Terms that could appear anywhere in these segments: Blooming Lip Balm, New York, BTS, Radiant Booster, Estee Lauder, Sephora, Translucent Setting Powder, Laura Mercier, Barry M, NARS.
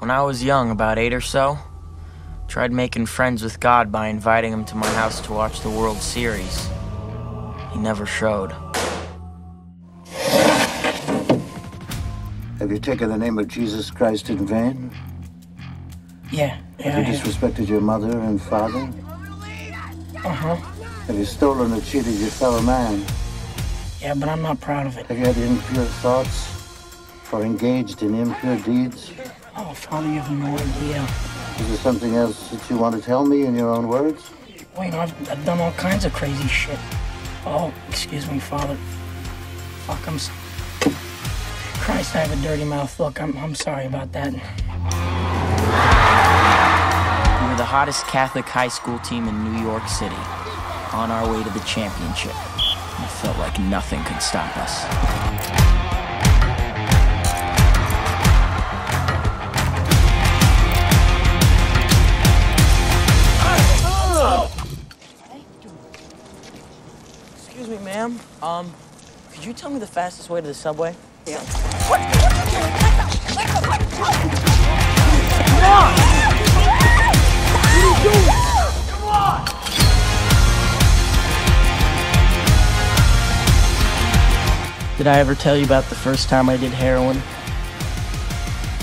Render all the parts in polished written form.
When I was young, about 8 or so, I tried making friends with God by inviting him to my house to watch the World Series. He never showed. Have you taken the name of Jesus Christ in vain? Yeah. Have you disrespected your mother and father? Uh-huh. Have you stolen or cheated your fellow man? Yeah, but I'm not proud of it. Have you had impure thoughts or engaged in impure deeds? Oh, Father, you have no idea. Is there something else that you want to tell me in your own words? Well, you know, I've done all kinds of crazy shit. Oh, excuse me, Father. Fuck, I'm sorry. Christ, I have a dirty mouth. Look, I'm sorry about that. We were the hottest Catholic high school team in New York City, on our way to the championship. It felt like nothing could stop us. Excuse me, ma'am. Could you tell me the fastest way to the subway? Yeah. Come on! What are you doing? Come on! Did I ever tell you about the first time I did heroin?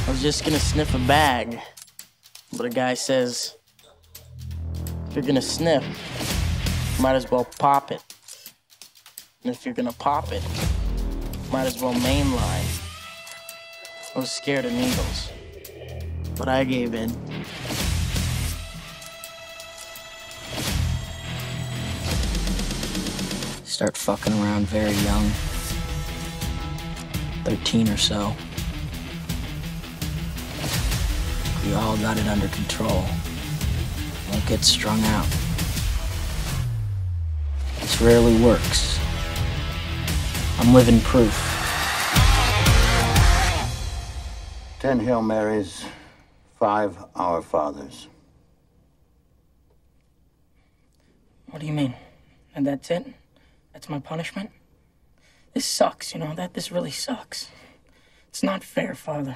I was just gonna sniff a bag, but a guy says, if you're gonna sniff, you might as well pop it. And if you're gonna pop it, might as well mainline. I was scared of needles, but I gave in. Start fucking around very young, 13 or so. We all got it under control. Don't get strung out. This rarely works. I'm living proof. 10 Hail Marys, 5 Our Fathers. What do you mean? And that's it? That's my punishment? This sucks, you know, this really sucks. It's not fair, Father.